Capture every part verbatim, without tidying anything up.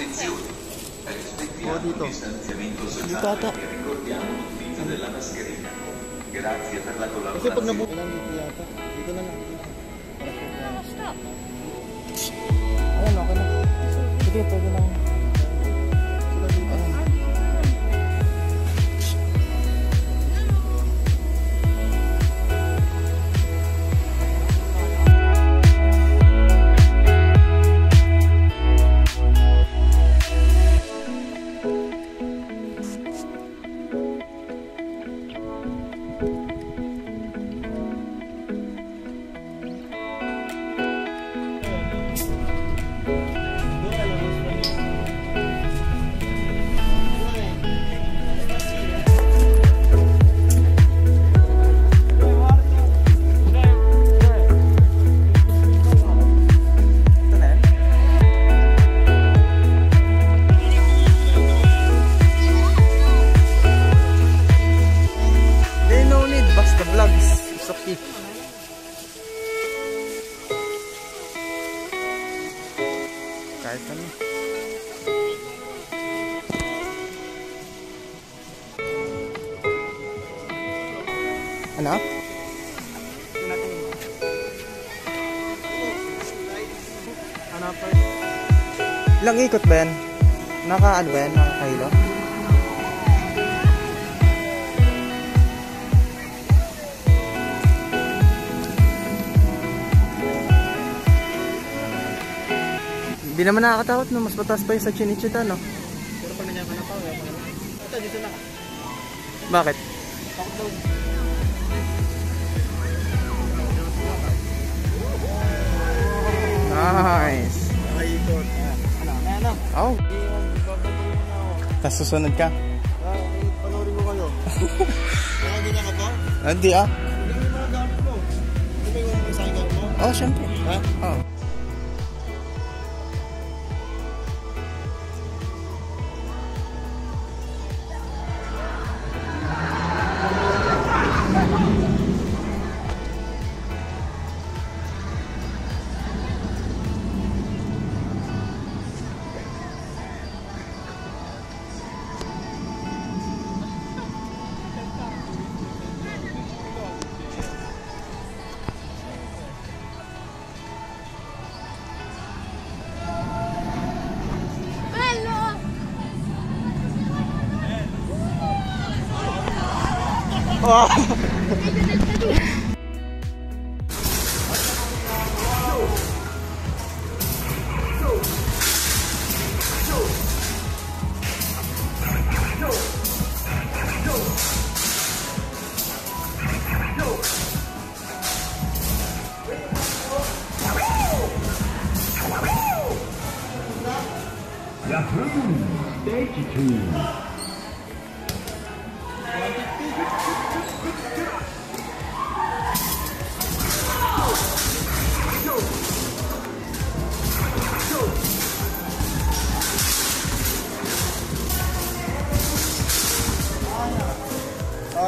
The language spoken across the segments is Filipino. Attenzione, rispettiamo il distanziamento sociale e ricordiamo l'utilizzo della mascherina. Grazie per la collaborazione. Kahit ano. Ano? Ano pa? Ilang ikot ba yan? Naka ano ba yan? Nakakahilo? Hindi naman nakakatakot, no? Mas mataas pa yung sa Chinichita, no? Pero pag nangyari na pa, wala pa naman. Ito, dito na ka. Bakit? Takot daw. Nice! Nakaikot. Ano? Ano? Oo. Tapos susunod ka? Oo, panoorin mo kayo. Baka din ako ba? Hindi ah. Hindi mo na gamit mo. Hindi mo yung sa ikan mo? Oo, syempre. Ha? Oo. Yahoo!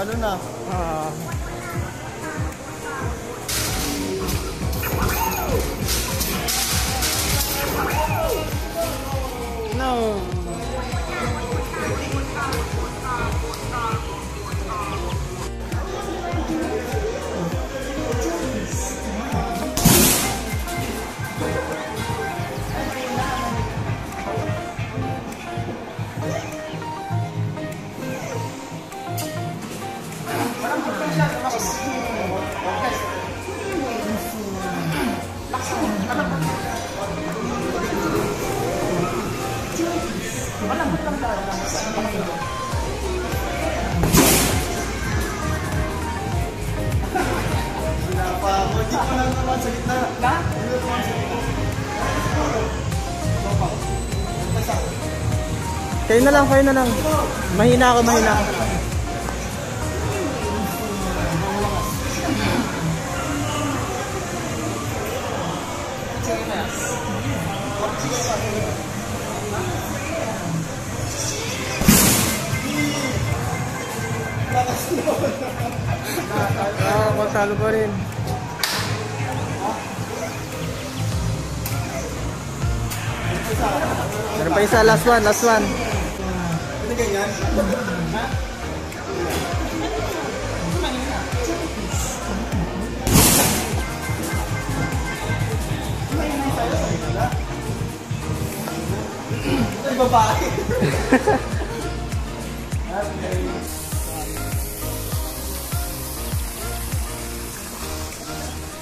Ano na? Ah. No. Kayo na lang, kayo na lang. Mahina ako, mahina ako. Ah, matalo pa rin. Ito Meron pa isa, last one, last one. Ano ganyan? Ha? Ay, babae. Wow.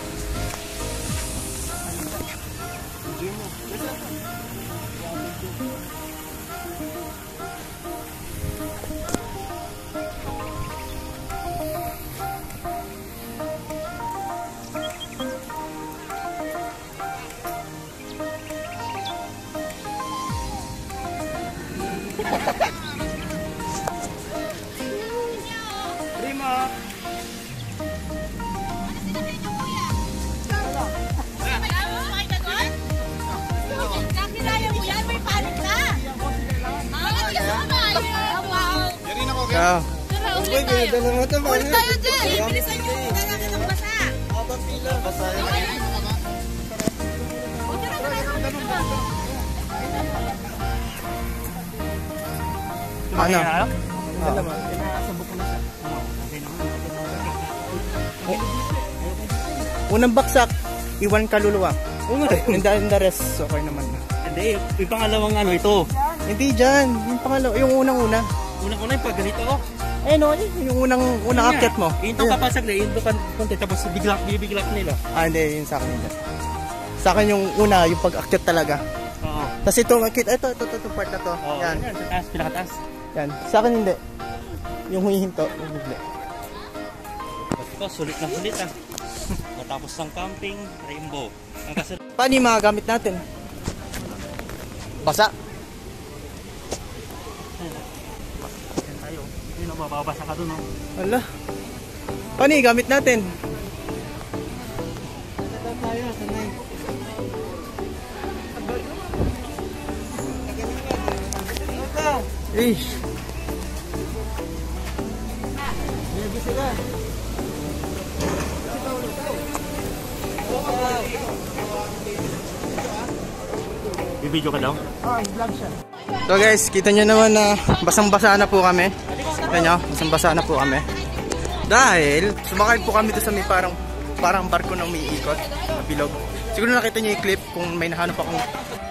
Uy, ganda lang ito. Ulit tayo dyan. Bilisan nyo. Punta natin ang basa. Abang pila. Basa yun. Punta na tayo. Ano? Unang baksak, iwan kaluluwa. And the rest, okay naman. Hindi, yung pangalawang ano ito. Hindi dyan. Yung pangalawa. Yung unang-una. Unang-una yung pag ganito, oh. Eh no, yung unang unang akyat mo. Ito kapasag na, ito konti, tapos bigla, bibigla ko nila. Ah, hindi, yun sa akin nila. Sa akin yung una, yung pag-akyat talaga. Oo. Tapos ito, ito, ito, ito, ito, part na to. Oo, yan. Sa taas, pinakataas. Yan, sa akin hindi. Yung huihinto, yung bigla. Ito, sulit na sulit, ah. Matapos ng camping, rainbow. Paano yung mga gamit natin? Basa. Mababasa ka dun, oh. Ala. Paano yung gamit natin? Ish. Bibidyo ka daw? So guys, kita nyo naman na basang-basa na po kami. Kita nyo, basang-basa na po kami. Dahil, sumakay po kami doon sa may parang, parang barko na umiikot na bilog. Siguro nakita nyo yung clip kung may nahanap akong